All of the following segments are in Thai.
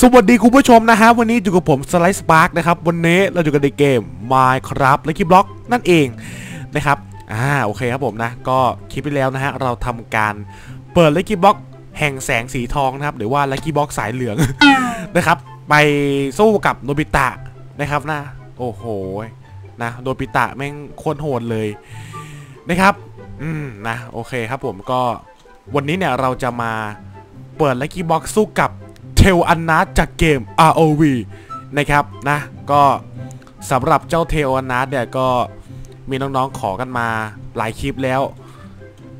สวัสดีคุณผู้ชมนะฮะวันนี้อยู่กับผมสไลด์สปาร์คนะครับวันนี้เราอยู่กันในเกม Minecraft และคลิปบล็อกนั่นเองนะครับโอเคครับผมนะก็คลิปไปแล้วนะฮะเราทำการเปิดและคลิปบล็อกแห่งแสงสีทองนะครับหรือว่าและคลิปบล็อกสายเหลือง นะครับไปสู้กับโนบิตะนะครับนะโอ้โหนะโนบิตะแม่งโคตรโหดเลยนะครับนะโอเคครับผมก็วันนี้เนี่ยเราจะมาเปิดและคลิปบล็อกสู้กับเทลอันนาจากเกม ROV นะครับนะก็สำหรับเจ้าเทลอันนาเนี่ยก็มีน้องๆขอกันมาหลายคลิปแล้ว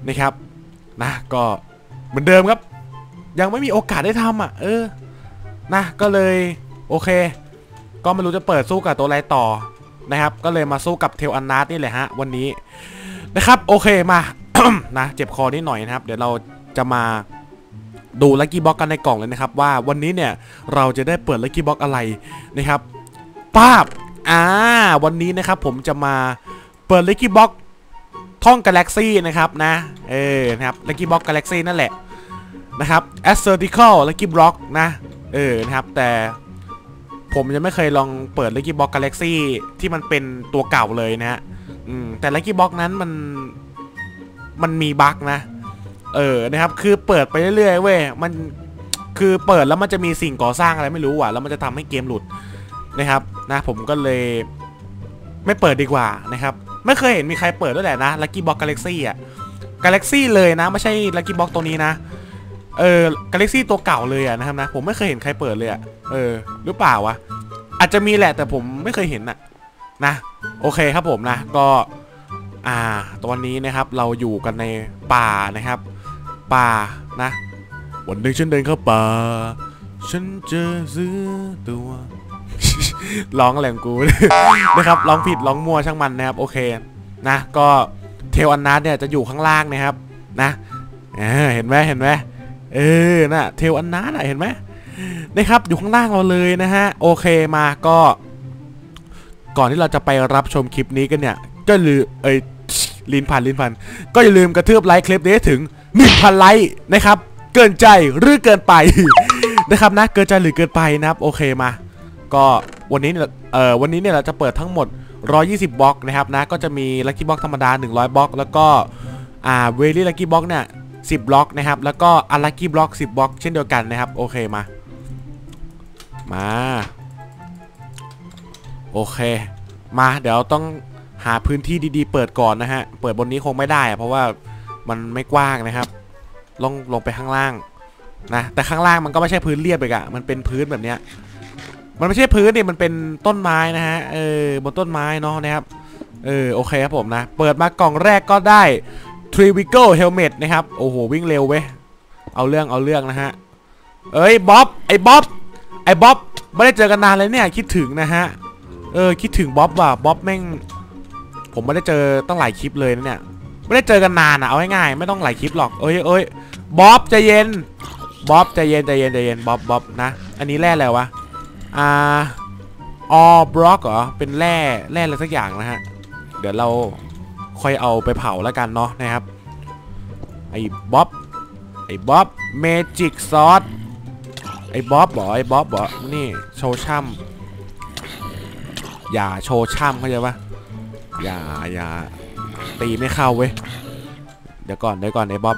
นะครับนะก็เหมือนเดิมครับยังไม่มีโอกาสได้ทำอ่ะนะก็เลยโอเคก็ไม่รู้จะเปิดสู้กับตัวอะไรต่อนะครับก็เลยมาสู้กับเทลอันนานี่แหละฮะวันนี้นะครับโอเคมา นะเจ็บคอนิดหน่อยนะครับเดี๋ยวเราจะมาดูลัคกี้บ็อกกันในกล่องเลยนะครับว่าวันนี้เนี่ยเราจะได้เปิดลัคกี้บ็อกอะไรนะครับป้าบวันนี้นะครับผมจะมาเปิดลัคกี้บ็อกท่อง Galaxy นะครับนะนะครับลัคกี้บ็อก Galaxy นั่นแหละนะครับ Assertical ลัคกี้บ็อกนะนะครับแต่ผมยังไม่เคยลองเปิดลัคกี้บ็อก Galaxy ที่มันเป็นตัวเก่าเลยนะฮะแต่ลัคกี้บ็อกนั้นมันมีบั๊กนะนะครับคือเปิดไปเรื่อยๆเว้ยมันคือเปิดแล้วมันจะมีสิ่งก่อสร้างอะไรไม่รู้ว่ะแล้วมันจะทำให้เกมหลุดนะครับนะผมก็เลยไม่เปิดดีกว่านะครับไม่เคยเห็นมีใครเปิดด้วยแหละนะลัคกี้บ็อก Galaxy อ่ะ Galaxy เลยนะไม่ใช่ลัคกี้บ็อกตัวนี้นะGalaxy ตัวเก่าเลยอ่ะนะครับนะผมไม่เคยเห็นใครเปิดเลยอ่ะหรือเปล่าวะอาจจะมีแหละแต่ผมไม่เคยเห็นอ่ะนะโอเคครับผมนะก็ตอนนี้นะครับเราอยู่กันในป่านะครับป่านะวันหนึ่งฉันเดินเข้าป่าฉันเจอซื้อตัวร้องแหลมกูนะครับร้องผิดร้องมัวช่างมันนะครับโอเคนะก็เทลอันนาเนี่ยจะอยู่ข้างล่างนะครับนะเห็นไหมเห็นไหมน่ะเทลอันนาเห็นไหมนะครับอยู่ข้างล่างเราเลยนะฮะโอเคมาก็ก่อนที่เราจะไปรับชมคลิปนี้กันเนี่ยก็ลืมลิ้นพันก็อย่าลืมกระทืบไลค์คลิปนี้ถึง 1,000 ไลค์นะครับเกินใจหรือเกินไป นะครับนะเกินใจหรือเกินไปนะครับโอเคมาก็วันนี้เนี่ยเราจะเปิดทั้งหมด120บล็อกนะครับนะก็จะมีลัคกี้บล็อกธรรมดา100บล็อกแล้วก็เวลี่ลัคกี้บล็อกเนี่ย10บล็อกนะครับแล้วก็อันลัคกี้บล็อก10บล็อกเช่นเดียวกันนะครับโอเคมาโอเคมาเดี๋ยวต้องหาพื้นที่ดีๆเปิดก่อนนะฮะเปิดบนนี้คงไม่ได้เพราะว่ามันไม่กว้างนะครับลงไปข้างล่างนะแต่ข้างล่างมันก็ไม่ใช่พื้นเรียบอีกอะมันเป็นพื้นแบบเนี้ยมันไม่ใช่พื้นดิมันเป็นต้นไม้นะฮะบนต้นไม้เนาะนะครับโอเคครับผมนะเปิดมากล่องแรกก็ได้ Trivial Helmet นะครับโอ้โหวิ่งเร็วเว้ยเอาเรื่องนะฮะไอ้บ๊อบไม่ได้เจอกันนานเลยเนี่ยคิดถึงนะฮะคิดถึงบ๊อบว่ะบ๊อบแม่งผมไม่ได้เจอตั้งหลายคลิปเลยนะเนี่ยไม่ได้เจอกันนานนะเอาง่ายๆไม่ต้องหลายคลิปหรอกเอ้ยบ๊อบใจเย็นบ๊อบใจเย็นใจเย็นใจเย็นบ๊อบนะอันนี้แร่อะไรวะบล็อกเหรอเป็นแร่อะไรสักอย่างนะฮะเดี๋ยวเราค่อยเอาไปเผาแล้วกันเนาะนะครับไอ้บ๊อบเมจิกซอสไอ้บ๊อบนี่โชว์ช่ำอย่าโชว์ช่ำเข้าใจปะอย่าตีไม่เข้าเว้ยเดี๋ยวก่อนไอ้บ๊อบ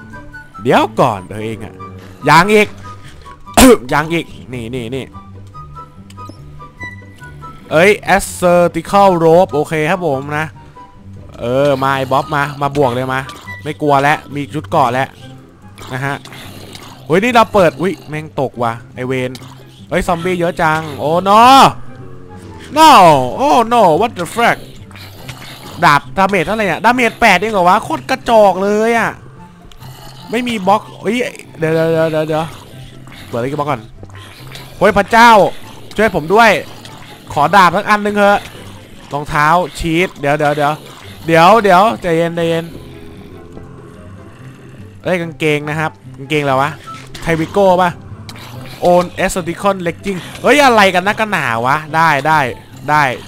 เดี๋ยวก่อนตัวเองอะยังอีกนี่assertical rope โอเคครับผมนะมาไอ้บ๊อบมาบวกเลยมาไม่กลัวแล้วมีชุดเกาะแล้วนะฮะเฮ้ยนี่เราเปิดอุ้ยแม่งตกว่ะไอเวนเฮ้ยซอมบี้เยอะจังโอ้ no oh no what the fuckดาบดาเมจอะไรเนี่ยดาเมจ8เองเหรอวะโคตรกระจอกเลยอ่ะไม่มีบล็อกเดี๋ยวเปิดอะไรกันบล็อกก่อนโอ้ยพระเจ้าช่วยผมด้วยขอดาบสักอันหนึ่งเถอะรองเท้าชีทเดี๋ยวใจเย็นได้กางเกงนะครับกางเกงอะไรวะไทวิโก้ป่ะโอนเอสติคอนเล็กจิ้งเฮ้ยอะไรกันนักกันหนาวะได้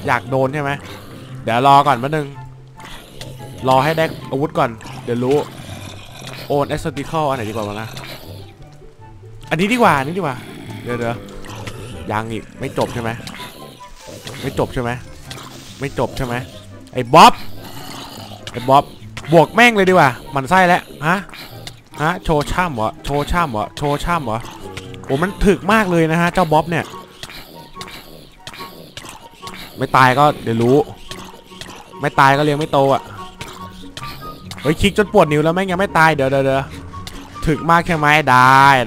อยากโดนใช่ไหมเดี๋ยวรอก่อนแป๊บนึงรอให้ได้อาวุธก่อนเดี๋ยวรู้โอนเอสติคอลอันไหนดีกว่านะอันนี้ดีกว่าเดี๋ยว ยังอีกไม่จบใช่ไหมไม่จบใช่ไหมไม่จบใช่ไหมไอ้บ๊อบบวกแม่งเลยดีกว่ามันไส้แล้วฮะโชว์ช่ำเหรอโอ้มันถึกมากเลยนะฮะเจ้าบ๊อบเนี่ยไม่ตายก็เดี๋ยวรู้ไม่ตายก็เลี้ยงไม่โตอ่ะเฮ้ยคิกจนปวดนิ้วแล้วแม่งยังไม่ตายเดี๋ยวถึกมากใช่ไหมไ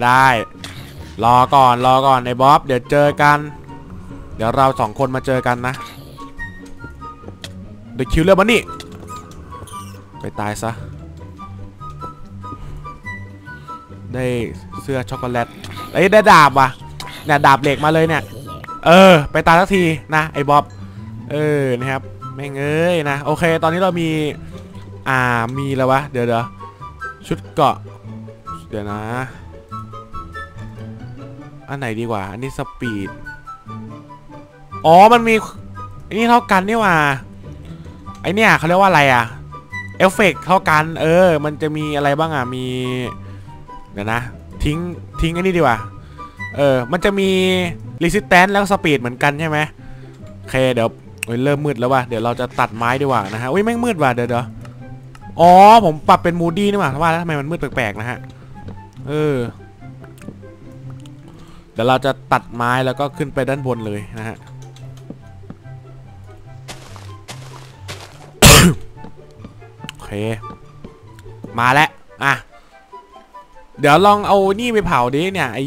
ด้รอก่อนไอ้บ๊อบเดี๋ยวเจอกันเดี๋ยวเราสองคนมาเจอกันนะเดี๋ยวคิวเรื่องมันนี่ไปตายซะได้เสื้อช็อกโกแลตไอ้ได้ดาบว่ะเนี่ยดาบเหล็กมาเลยเนี่ยไปตายสักทีนะไอ้บ๊อบนะครับแม่งเอ้ยนะโอเคตอนนี้เรามีมีแล้ววะเดี๋ยวชุดเกาะเดี๋ยวนะอันไหนดีกว่าอันนี้สปีดอ๋อมันมีอันนี้เท่ากันนี่ว่าไอเนี่ยเขาเรียกว่าอะไรอะเอฟเฟกต์เท่ากันมันจะมีอะไรบ้างอ่ะมีเดี๋ยวนะทิ้งอันนี้ดีกว่ามันจะมีรีสิสแตนซ์แล้วสปีดเหมือนกันใช่ไหมโอเคเดี๋ยวเริ่มมืดแล้วว่ะเดี๋ยวเราจะตัดไม้ดีกว่านะฮะอุ้ยแม่งมืดว่ะเดี๋ยวอ๋อผมปรับเป็นมูดี้นี่หว่าแล้วทำไมมันมืดแปลกๆนะฮะเดี๋ยวเราจะตัดไม้แล้วก็ขึ้นไปด้านบนเลยนะฮะ โอเคมาแล้วอ่ะเดี๋ยวลองเอานี่ไปเผาดิเนี่ยไอ้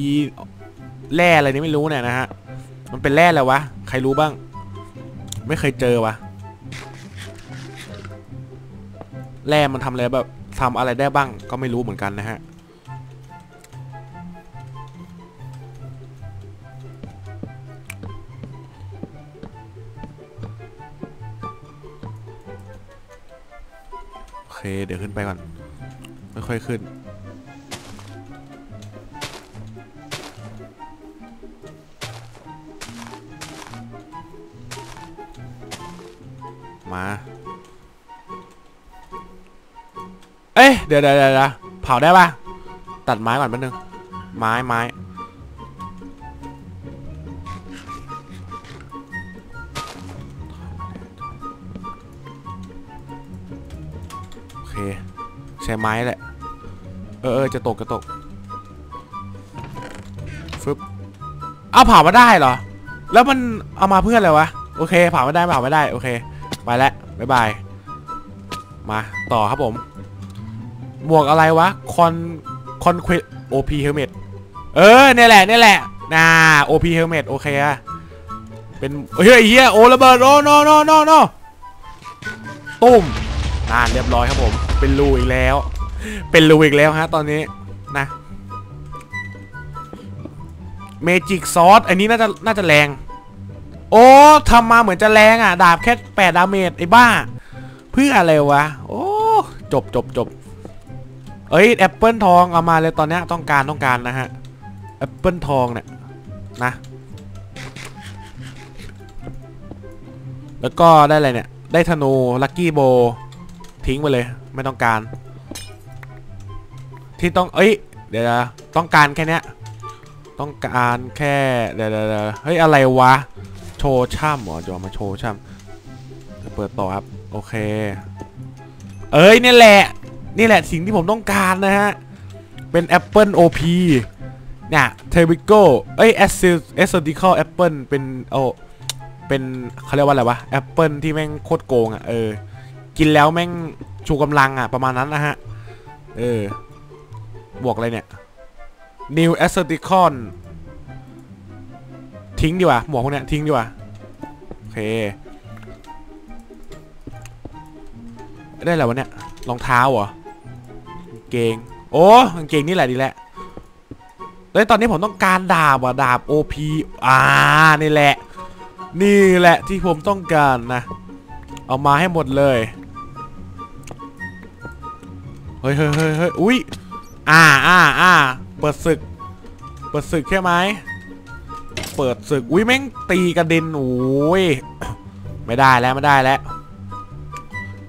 แร่อะไรนี่ไม่รู้เนี่ยนะฮะมันเป็นแร่อะไรวะใครรู้บ้างไม่เคยเจอวะแร่มันทำอะไรแบบทำอะไรได้บ้างก็ไม่รู้เหมือนกันนะฮะโอเคเดี๋ยวขึ้นไปก่อนไม่ค่อยขึ้นมาเอ้ยเดี๋ยวเผาได้ป่ะตัดไม้ก่อนแป๊บนึงไม้โอเคใช้ไม้แหละจะตกฟึบเอาเผามาได้เหรอแล้วมันเอามาเพื่ออะไรวะโอเคเผาไม่ได้โอเคไปแล้วบ๊ายบายมาต่อครับผมหมวกอะไรวะคอนเควส OP Helmet เนี่ยแหละOP Helmet โอเคอะเป็นเฮ้ยโอระเบิดโนตุ้มเรียบร้อยครับผมเป็นรูอีกแล้วฮะตอนนี้นะเมจิกซอสอันนี้น่าจะแรงโอ้ทำมาเหมือนจะแรงอ่ะดาบแค่8ดาเมจไอ้บ้าเพื่ออะไรวะโอ้จบเอ้ยแอปเปิลทองเอามาเลยตอนนี้ต้องการนะฮะแอปเปิลทองเนี่ยนะแล้วก็ได้อะไรเนี่ยได้ธนูลัคกี้โบทิ้งไปเลยไม่ต้องการที่ต้องเดี๋ยวต้องการแค่เนี้ยต้องการแค่เดี๋ยวเฮ้ยอะไรวะโชว์ช่ำหรอจะมาโชว์ช่ำเปิดต่อครับโอเคนี่แหละสิ่งที่ผมต้องการนะฮะเป็นแอปเปิล OP เนี่ยเทวิโก้Exotical แอปเปิลเป็นเป็นเขาเรียกว่าอะไรวะแอปเปิลที่แม่งโคตรโกงอ่ะกินแล้วแม่งชูกำลังอ่ะประมาณนั้นนะฮะบวกอะไรเนี่ย New Exoticonทิ้งดีกว่าหมวกพวกนี้ทิ้งดีกว่าโอเคได้อะไรวะเนี่ยรองเท้าเหรอกางเกงโอ้กางเกงนี่แหละดีแหละแล้วตอนนี้ผมต้องการดาบดาบ OP นี่แหละที่ผมต้องการนะเอามาให้หมดเลยเฮ้ยอุ๊ยเปิดศึกใช่ไหมเปิดศึกอุ้ยแม่งตีกระเด็นโอ้ยไม่ได้แล้ว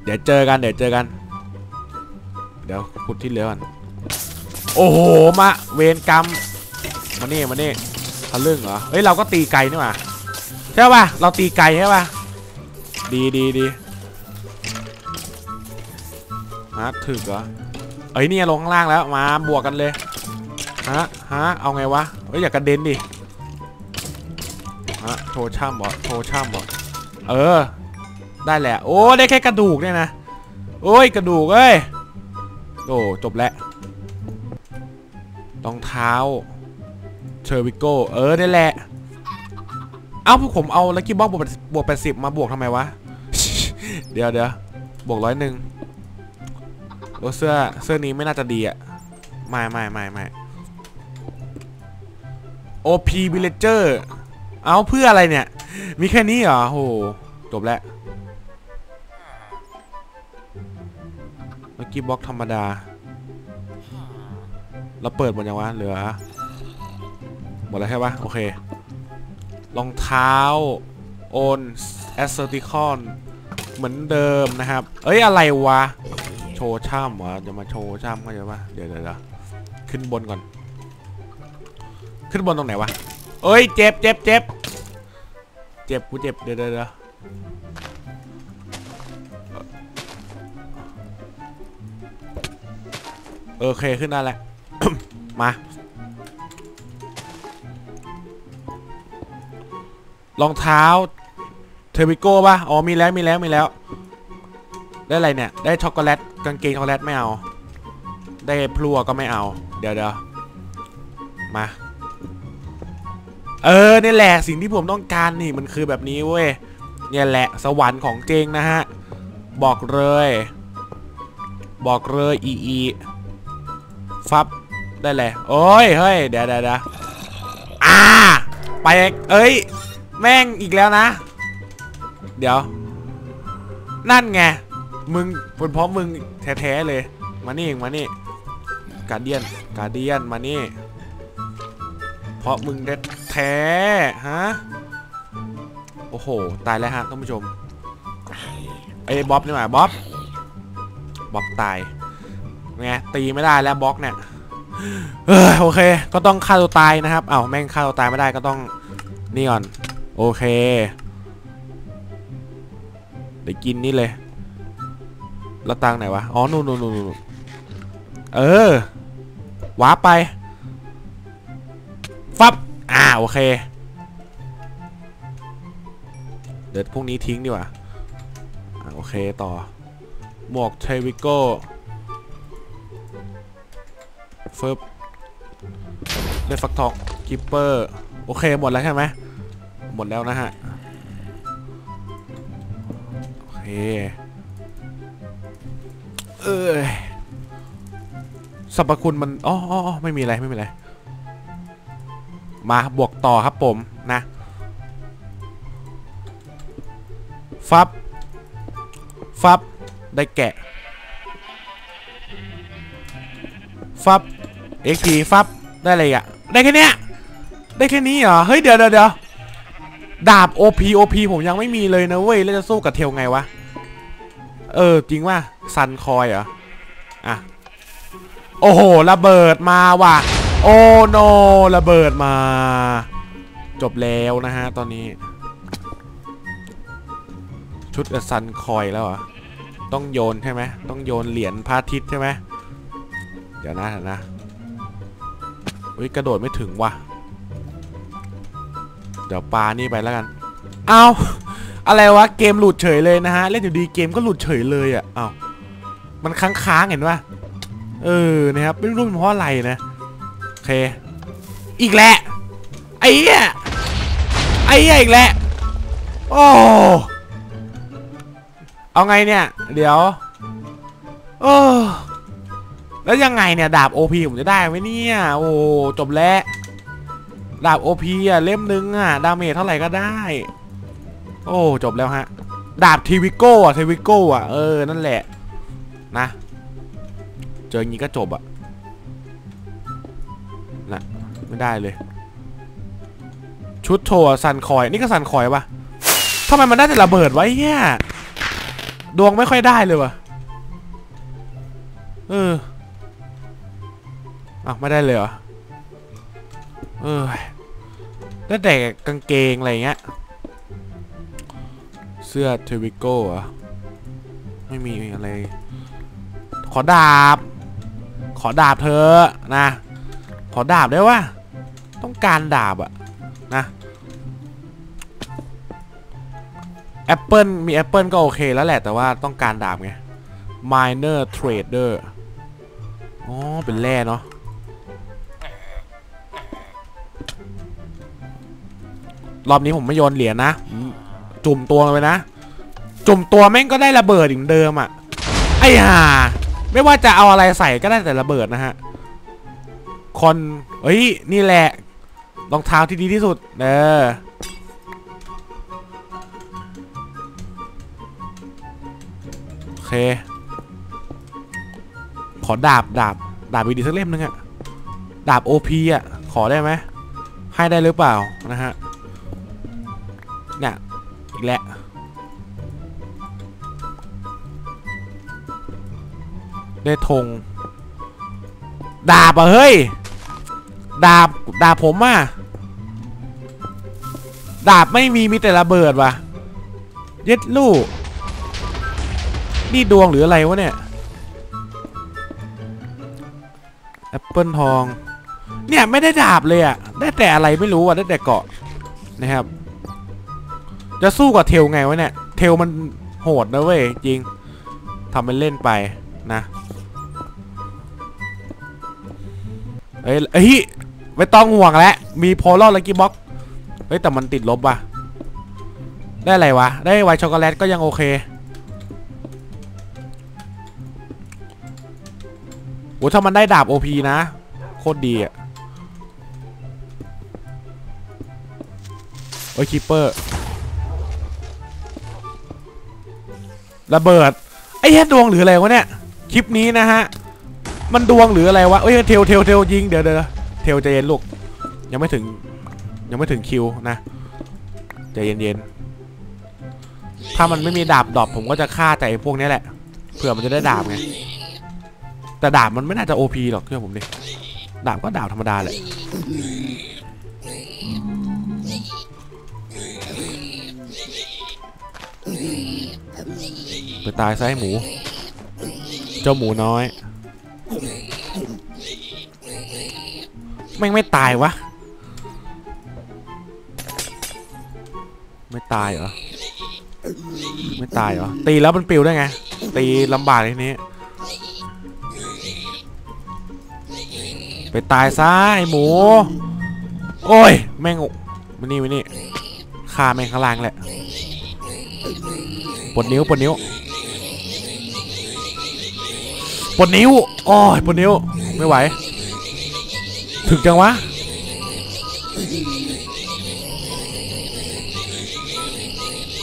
เดี๋ยวเจอกันเดี๋ยวขุดที่เหลือก่อนโอ้โหมาเวรกรรมมานี่ เรื่องเหรอเฮ้ยเราก็ตีไกลนี่หว่าใช่ป่ะเราตีไกลใช่ป่ะดีมาถึกเหรอเอ้ยเนี่ยลงข้างล่างแล้วมาบวกกันเลยฮะเอาไงวะเฮ้ยอย่ากระเด็นดิฮะโชว์ช่ำบอดเออได้แหละโอ้ได้แค่กระดูกเนี่ยนะโอ้ยกระดูกเอ้ยโอ้จบแล้วรองเท้าเชอร์วิโก้เออได้แหละเอ้าพวกผมเอาลัคกี้บ็อกบวก80มาบวกทำไมวะ เดี๋ยวบวก101โอ้เสื้อนี้ไม่น่าจะดีอ่ะไม่ OP Villager เอาเพื่ออะไรเนี่ยมีแค่นี้เหรอโหจบแล้วเมื่อกี้บล็อกธรรมดาเราเปิดหมดยังวะเหลือหมดแล้วใช่ปะโอเครองเท้าโอนแอสเซอร์ติคอนเหมือนเดิมนะครับเอ้ยอะไรวะโชว์ช่ำเหรอจะมาโชว์ช่ำก็จะว่าเดี๋ยวขึ้นบนก่อนขึ้นบนตรงไหนวะเอ้ยเจ็บกูเจ็บเดี๋ยวโอเคขึ้นได้แหละ มารองเท้าเทอร์บิโก้ป่ะอ๋อมีแล้วได้อะไรเนี่ยได้ช็อกโกแลตกางเกงช็อกโกแลตไม่เอาได้พลัวก็ไม่เอาเดี๋ยวมาเออเนี่ยแหละสิ่งที่ผมต้องการนี่มันคือแบบนี้เว้ยเนี่ยแหละสวรรค์ของเจงนะฮะบอกเลยอีฟับได้เลยโอ้ยเฮ้ยเดี๋ยวไปเอ้ยแม่งอีกแล้วนะเดี๋ยวนั่นไงมึงเป็นเพราะมึงแท้ๆเลยมานี่การเดียนมานี่เพราะมึงแท้ๆฮะโอ้โหตายแล้วฮะท่านผู้ชมไอ้บ๊อบนี่หว่าบ๊อบตายไงตีไม่ได้แล้วบล็อกเนี่ยโอเคก็ต้องฆ่าตัวตายนะครับเอ้าแม่งฆ่าตัวตายไม่ได้ก็ต้องนี่ก่อนโอเคเดี๋ยวกินนี่เลยแล้วตังไหนวะอ๋อนู่นเออว้าไปฟับโอเคเดี๋ยวพวกนี้ทิ้งดีกว่าโอเคต่อหมวกเทวิโก้เฟิร์บได้ฟักทองกิปเปอร์โอเคหมดแล้วใช่ไหมหมดแล้วนะฮะโอเคสรรพคุณมันอ๋อไม่มีอะไรมาบวกต่อครับผมนะฟับได้แกะฟับเอ็กซ์ทีฟับได้อะไรอ่ะได้แค่นี้เหรอเฮ้ยเดี๋ยวดาบ OP ผมยังไม่มีเลยนะเว้ยแล้วจะสู้กับเทลไงวะจริงว่าซันคอยเหรออ่ะโอ้โหระเบิดมาว่ะโอ้โนระเบิดมาจบแล้วนะฮะตอนนี้ชุดซันคอยแล้วเหรอต้องโยนใช่ไหมต้องโยนเหรียญพระอาทิตย์ใช่ไหมเดี๋ยวนะอุ้ยกระโดดไม่ถึงว่ะเดี๋ยวปลานี่ไปแล้วกันเอาอะไรวะเกมหลุดเฉยเลยนะฮะเล่นอยู่ดีเกมก็หลุดเฉยเลยอ่ะเอามันค้างๆเห็นป่ะนะครับไม่รู้เป็นเพราะอะไรนะโอเคอีกแหละไอ้เหี้ยอีกแหละโอ้เอาไงเนี่ยเดี๋ยวแล้วยังไงเนี่ยดาบ OP ผมจะได้ไหมเนี่ยโอ้จบแล้วดาบ OP อ่ะเล่มนึงอ่ะดาเมจเท่าไหร่ก็ได้โอ้จบแล้วฮะดาบทีวิโก้อ่ะนั่นแหละนะเจออย่างนี้ก็จบอ่ะนะไม่ได้เลยชุดโชว์ซันคอยนี่ก็ซันคอยป่ะทำไมมันได้แต่ระเบิดไว้เนี่ยดวงไม่ค่อยได้เลยว่ะไม่ได้เลยเหรอ ได้แต่กางเกงอะไรเงี้ยเสื้อเทวิโก้อะไม่มีอะไรขอดาบเธอนะขอดาบได้วะต้องการดาบอะนะแอปเปิลมีแอปเปิลก็โอเคแล้วแหละแต่ว่าต้องการดาบไง Miner Trader อ๋อเป็นแร่เนาะรอบนี้ผมไม่โยนเหรียญนะจุ่มตัวเลยนะจุ่มตัวแม่งก็ได้ระเบิดอย่างเดิมอะไอ้ห่าไม่ว่าจะเอาอะไรใส่ก็ได้แต่ระเบิดนะฮะคนเฮ้ยนี่แหละรองเท้าที่ดีที่สุดเออโอเคขอดาบดีสักเล่มนึงอะดาบ OP อะขอได้ไหมให้ได้หรือเปล่านะฮะเนี่ยอีกแล้วได้ธงดาบอะเฮ้ยดาบผมอะดาบไม่มีแต่ระเบิดว่ะเย็ดลูกนี่ดวงหรืออะไรวะเนี่ยแอปเปิลทองเนี่ยไม่ได้ดาบเลยอะได้แต่อะไรไม่รู้อะได้แต่เกาะนะครับจะสู้กับเทลไงวะเนี่ยเทลมันโหดนะเว้ยจริงทำเป็นเล่นไปนะเฮ้ยไม่ต้องห่วงแล้วมีโพลาร์ลักกี้บ็อกเฮ้ยแต่มันติดลบว่ะได้อะไรวะได้ไวช็อกโกแลตก็ยังโอเคโหถ้ามันได้ดาบ OP นะโคตรดีอ่ะโอ้ยคิปเปอร์ระเบิดไอ้แย่ดวงหรืออะไรวะเนี่ยคลิปนี้นะฮะมันดวงหรืออะไรวะเอ้ยเทลยิงเดี๋ยวเทลใจเย็นลูกยังไม่ถึงคิวนะใจเย็นถ้ามันไม่มีดาบดรอปผมก็จะฆ่าแต่พวกนี้แหละเผื่อมันจะได้ดาบไงแต่ดาบมันไม่น่าจะ OP หรอกเชื่อผมดิดาบก็ดาบธรรมดาแหละไปตายซะให้หมูเจ้าหมูน้อยไม่ตายวะไม่ตายเหรอตีแล้วมันปิวได้ไงตีลำบากทีนี้ไปตายซะไอ้หมูโอ้ยแม่งมานี่ฆ่าแม่งข้างล่างแหละปวดนิ้วโอ้ยปวดนิ้วไม่ไหวถึงจังวะ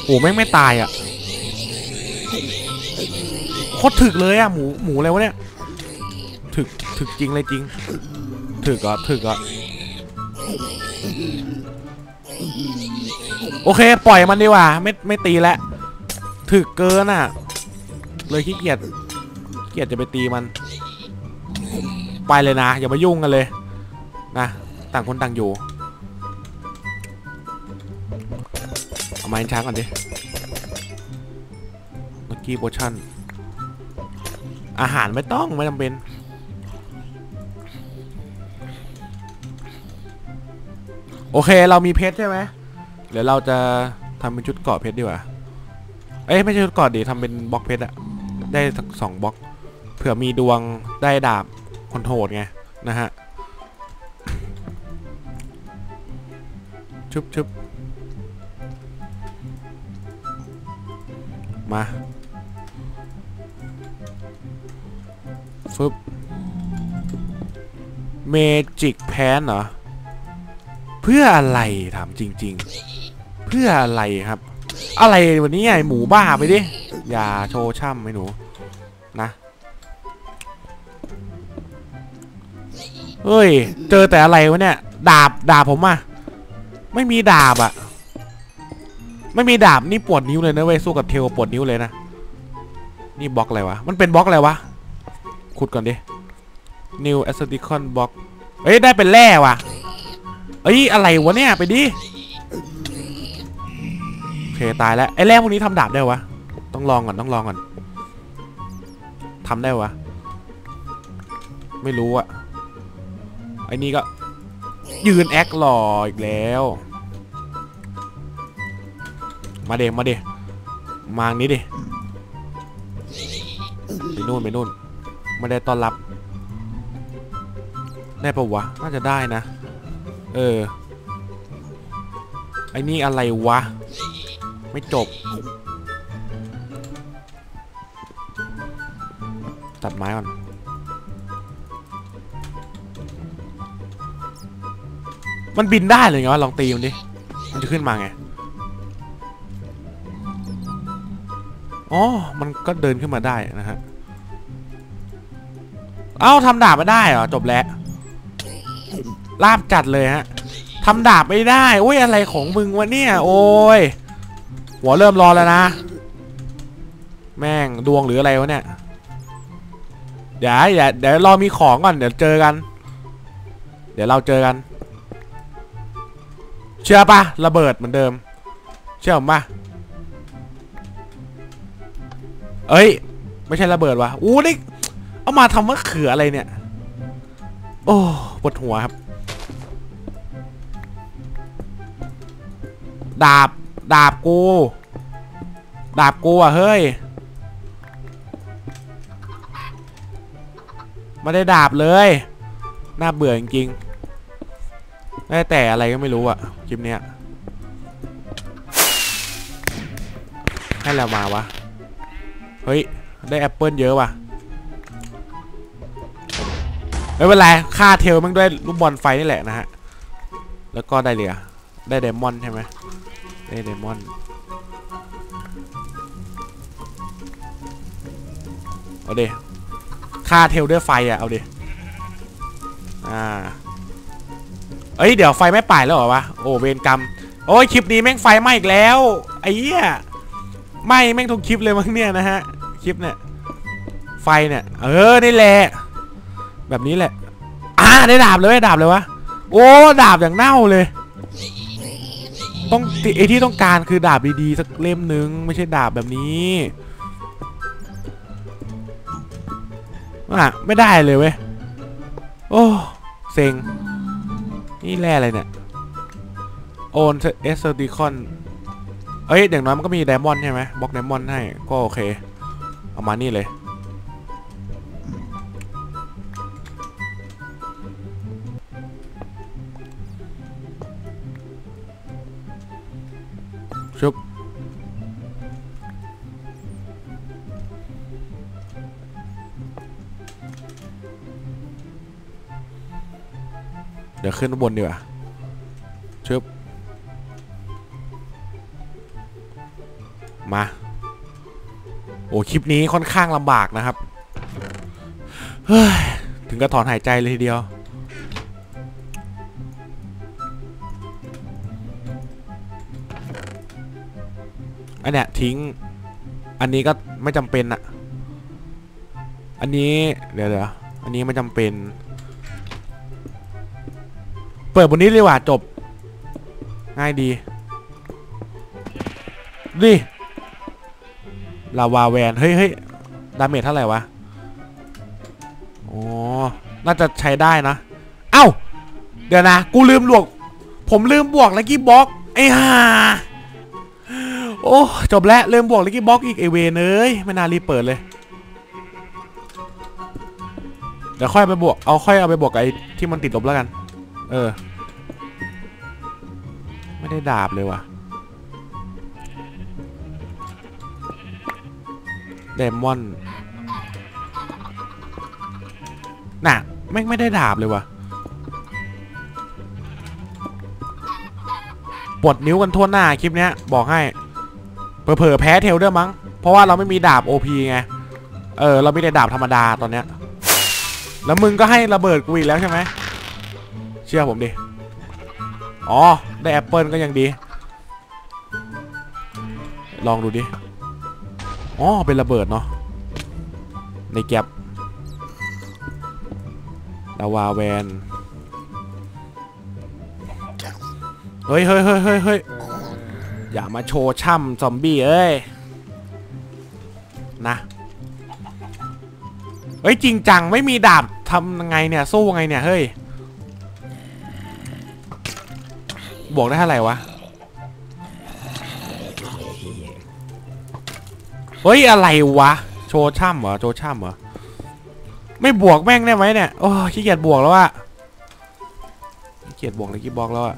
โอ้แม่งไม่ตายอ่ะโคตรถึกเลยอ่ะหมูอะไรวะเนี่ยถึกจริงเลยจริงถึกอ่ะโอเคปล่อยมันดีกว่าไม่ตีแล้วถึกเกินอ่ะเลยขี้เกียจจะไปตีมันไปเลยนะอย่ามายุ่งกันเลยนะต่างคนต่างอยู่เอาไม้ช้างก่อนดิลักกี้โพชั่นอาหารไม่จำเป็นโอเคเรามีเพชรใช่ไหมเดี๋ยวเราจะทำเป็นชุดเกราะเพชรดีกว่าเอ้ยไม่ใช่ชุดเกราะดิทำเป็นบล็อกเพชรอะได้สัก2บล็อกเผื่อมีดวงได้ดาบคนโหดไงนะฮะชุบมาฟึบเมจิกแพนเหรอเพื่ออะไรถามจริงๆเพื่ออะไรครับอะไรวันนี้ไอ้หมูบ้าไปดิอย่าโชว์ช่ำไอ้หนูนะเฮ้ยเจอแต่อะไรวะเนี่ยดาบผมอะไม่มีดาบอะไม่มีดาบนี่ปวดนิ้วเลยนะเว้ยสู้กับเทลปวดนิ้วเลยนะนี่บล็อกอะไรวะมันเป็นบล็อกอะไรวะขุดก่อนดิ New Aesthetic Block เฮ้ยได้เป็นแร่วะ เอ้ยอะไรวะเนี่ยไปดิโอเคตายแล้วไอ้แร่พวกนี้ทำดาบได้วะต้องลองก่อนทำได้วะไม่รู้อะไอ้นี่ก็ยืนแอคหล่ออีกแล้วมาเดมาเดมานี้ดิไปนู่นไปนู่นไม่ได้ต้อนรับได้ปะวะน่าจะได้นะเออไอ้นี่อะไรวะไม่จบตัดไม้ก่อนมันบินได้เลยไงวะลองตีมันดิมันจะขึ้นมาไงอ๋อมันก็เดินขึ้นมาได้นะฮะเอ้าทำดาบไม่ได้เหรอจบแล้วลาบจัดเลยฮะทำดาบไม่ได้โอ้ยอะไรของมึงวะเนี่ยโอ้ยหัวเริ่มร้อนแล้วนะแม่งดวงหรืออะไรวะเนี่ยเดี๋ยวรอมีของก่อนเดี๋ยวเจอกันเดี๋ยวเราเจอกันเชื่อป่ะระเบิดเหมือนเดิมเชื่อผมป่ะเอ้ยไม่ใช่ระเบิดวะอู้นี่เอามาทำมะเขืออะไรเนี่ยโอ้ปวดหัวครับดาบกูอะเฮ้ยไม่ได้ดาบเลยน่าเบื่อจริงๆได้แต่อะไรก็ไม่รู้อะคลิปเนี้ยให้เรามาวะเฮ้ยได้แอปเปิลเยอะว่ะไม่เป็นไรค่าเทลมันด้วยลูกบอลไฟนี่แหละนะฮะแล้วก็ได้เหลือได้ไดมอนด์ใช่ไหมได้ไดมอนด์เอาดิค่าเทลด้วยไฟอ่ะเอาดิเอ้ยเดี๋ยวไฟไม่ป่ายแล้วเหรอวะโอ้เวรกรรมโอ้ยคลิปนี้แม่งไฟไหม้อีกแล้วไอ้เหี้ยไหม้แม่งทุกคลิปเลยมั้งเนี่ยนะฮะคลิปเนี่ยไฟเนี่ยเออนี่แหละแบบนี้แหละได้ดาบเลยได้ดาบเลยวะโอ้ดาบอย่างเน่าเลยต้องไอที่ต้องการคือดาบดีๆสักเล่มนึงไม่ใช่ดาบแบบนี้ไม่ได้เลยเว้ยโอ้เซ็งนี่แร่อะไรเนี่ยโอนเอสเซอร์ติคอนเอ้ยอย่างน้อยมันก็มีไดมอนด์ใช่ไหมบล็อกไดมอนด์ให้ก็โอเคเอามานี่เลยเดี๋ยวขึ้นบนดีกว่าชึบมาโอ้คลิปนี้ค่อนข้างลำบากนะครับถึงก็ถอนหายใจเลยทีเดียวอันเนี้ยทิ้งอันนี้ก็ไม่จำเป็นอะอันนี้เดี๋ยวอันนี้ไม่จำเป็นเปิดบนนี้เลยว่ะจบง่ายดีดิลาวาแวนเฮ้ยดาเมจเท่าไหร่วะโอ้น่าจะใช้ได้นะเอ้าเดี๋ยวนะกูลืมบวกผมลืมบวกลักกี้บ็อกไอ้ห่าโอ้จบแล้วลืมบวกลักกี้บ็อกอีกไอเวเนยไม่น่ารีบเปิดเลยเดี๋ยวค่อยไปบวกเอาไปบวกไอที่มันติดลบแล้วกันเออไม่ได้ดาบเลยว่ะเดมอนน่ะแม่งไม่ได้ดาบเลยว่ะปวดนิ้วกันทั่วหน้าคลิปเนี้ยบอกให้เผลอแพ้เทลเดอร์มั้งเพราะว่าเราไม่มีดาบ OP ไงเออเราไม่ได้ดาบธรรมดาตอนเนี้ยแล้วมึงก็ให้ระเบิดกูอีกแล้วใช่ไหมเชื่อผมดิอ๋อได้แอปเปิลก็ยังดีลองดูดิอ๋อเป็นระเบิดเนาะในแก็บลาวาแวน ฮ้ยเฮ้ยเฮ้ยเฮ้ยเฮ้ยอย่ามาโชว์ช่ำซอมบี้เอ้ยนะเฮ้ยจริงจังไม่มีดาบทำไงเนี่ยสู้ไงเนี่ยเฮ้ยบวกได้เท่าไหร่วะเฮ้ยอะไรวะโชว์ช่ำเหรอโชว์ช่ำเหรอไม่บวกแม่งได้ไหมเนี่ยโอ้ขี้เกียจบวกแล้วอะขี้เกียจบวกเลยขี้บล็อกแล้วอะ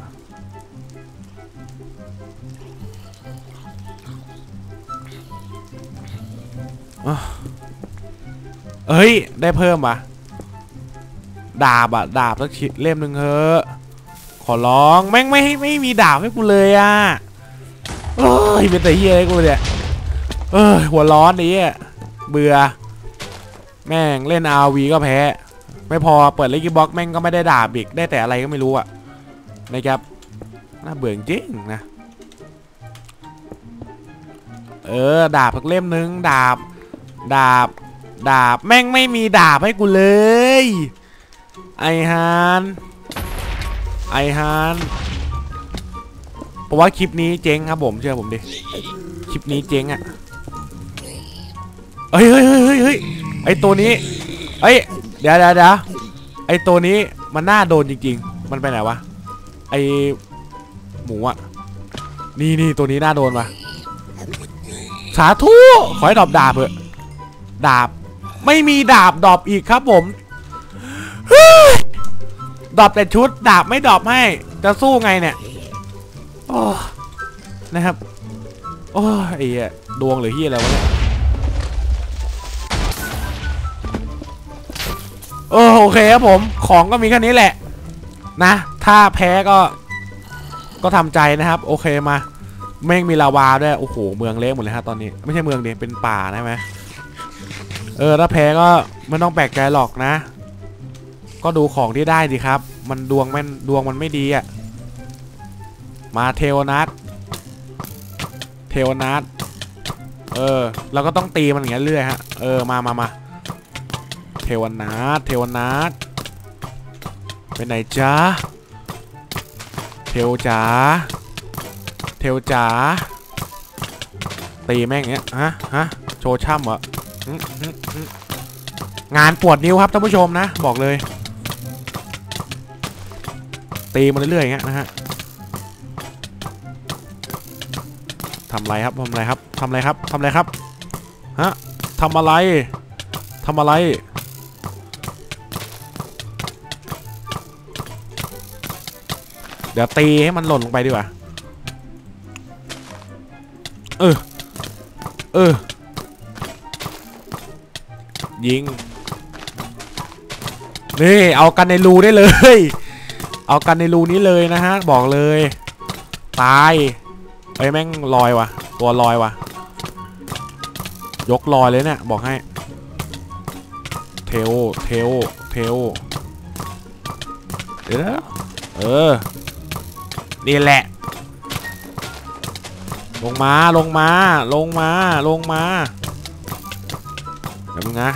เอ้ยได้เพิ่มปะดาบอะดาบสักเล่มหนึ่งเถอะขอร้องแม่งไม่มีดาบให้กูเลยอะเอ้ยเป็นแต่เฮียอะไรกูเนี่ยเอ้ยหัวร้อนนี้เบื่อแม่งเล่น ROV ก็แพ้ไม่พอเปิดเลกิบ็อกแม่งก็ไม่ได้ดาบอีกได้แต่อะไรก็ไม่รู้อะนะครับน่าเบื่อจริงนะดาบสักเล่มหนึ่งดาบแม่งไม่มีดาบให้กูเลยไอฮานเพราะว่าคลิปนี้เจ๊งครับผมเชื่อผมดิคลิปนี้เจ๊งอ่ะเฮ้ยไอตัวนี้เฮ้ยเดี๋ยวไอตัวนี้มันน่าโดนจริงๆมันไปไหนวะไอหมูอ่ะนี่ตัวนี้น่าโดนว่ะสาธุขอให้ดอบดาบเถอะดาบไม่มีดาบดอบอีกครับผมดอบแต่ชุดดาบไม่ดอบให้จะสู้ไงเนี่ยโอ้นะครับโอ้ยไอ้ดวงหรือเฮียอะไรวะเนี่ยโอเคครับผมของก็มีแค่นี้แหละนะถ้าแพ้ก็ทำใจนะครับโอเคมาแม่งมีลาวาด้วยโอ้โหเมืองเละหมดเลยฮะตอนนี้ไม่ใช่เมืองเดียเป็นป่าใช่ไหมถ้าแพ้ก็ไม่ต้องแปลกใจหรอกนะก็ดูของที่ได้สิครับมันดวงมันไม่ดีอ่ะมาเทวนัทเราก็ต้องตีมันอย่างเงี้ยเรื่อยฮะมาเทวนัทเป็นไหนจ้าเทวจ๋าตีแม่งเงี้ยฮะโชว์ช่ำเหรองานปวดนิ้วครับท่านผู้ชมนะบอกเลยตีมาเรื่อยๆเงี้ยนะฮะทำอะไรครับฮะทำอะไรเดี๋ยวตีให้มันหล่นลงไปดีกว่ายิงนี่เอากันในรูได้เลยเอากันในรูนี้เลยนะฮะบอกเลยตายไอ้แม่งลอยว่ะตัวลอยว่ะยกลอยเลยเนี่ยบอกให้เทลเดี๋ยวนี่แหละลงมาเดี๋ยวมึงนะ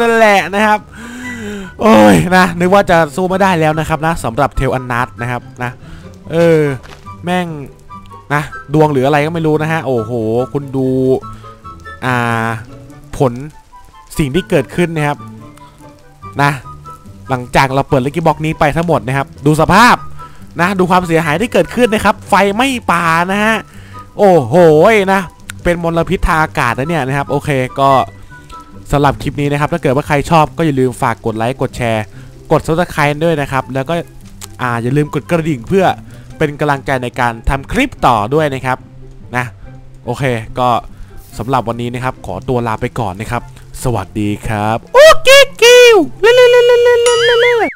นั่นแหละนะครับโอ้ยนะนึกว่าจะสู้ไม่ได้แล้วนะครับนะสำหรับเทลอันนัทนะครับนะแม่งนะดวงหรืออะไรก็ไม่รู้นะฮะโอ้โหคุณดูผลสิ่งที่เกิดขึ้นนะครับนะหลังจากเราเปิดเลกิบ็อกนี้ไปทั้งหมดนะครับดูสภาพนะดูความเสียหายที่เกิดขึ้นนะครับไฟไม่ป่านะฮะโอ้โหนะเป็นมลพิษทางอากาศนะเนี่ยนะครับโอเคก็สำหรับคลิปนี้นะครับถ้าเกิดว่าใครชอบก็อย่าลืมฝากกดไลค์กดแชร์กด Subscribe ด้วยนะครับแล้วก็อย่าลืมกดกระดิ่งเพื่อเป็นกำลังใจในการทำคลิปต่อด้วยนะครับนะโอเคก็สำหรับวันนี้นะครับขอตัวลาไปก่อนนะครับสวัสดีครับโอเคกิ้ว